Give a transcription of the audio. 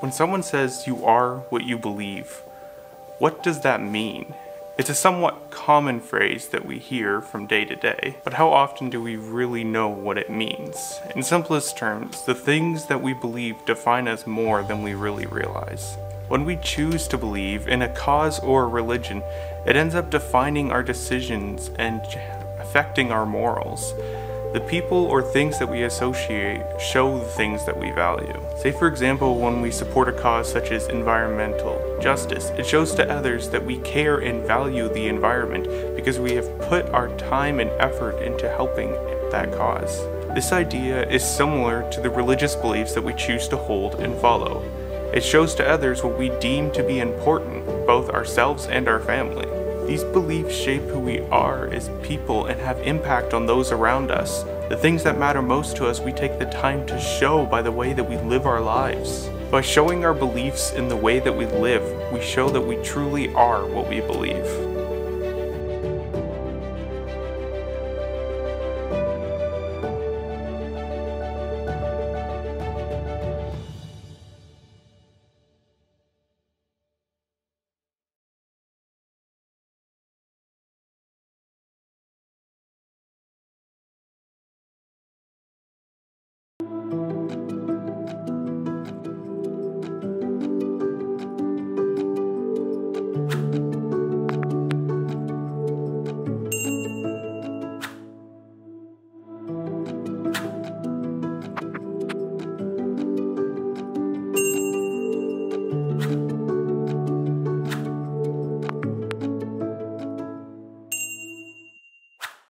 When someone says you are what you believe, what does that mean? It's a somewhat common phrase that we hear from day to day, but how often do we really know what it means? In simplest terms, the things that we believe define us more than we really realize. When we choose to believe in a cause or a religion, it ends up defining our decisions and affecting our morals. The people or things that we associate show the things that we value. Say for example, when we support a cause such as environmental justice, it shows to others that we care and value the environment because we have put our time and effort into helping that cause. This idea is similar to the religious beliefs that we choose to hold and follow. It shows to others what we deem to be important, both ourselves and our family. These beliefs shape who we are as people and have impact on those around us. The things that matter most to us, we take the time to show by the way that we live our lives. By showing our beliefs in the way that we live, we show that we truly are what we believe.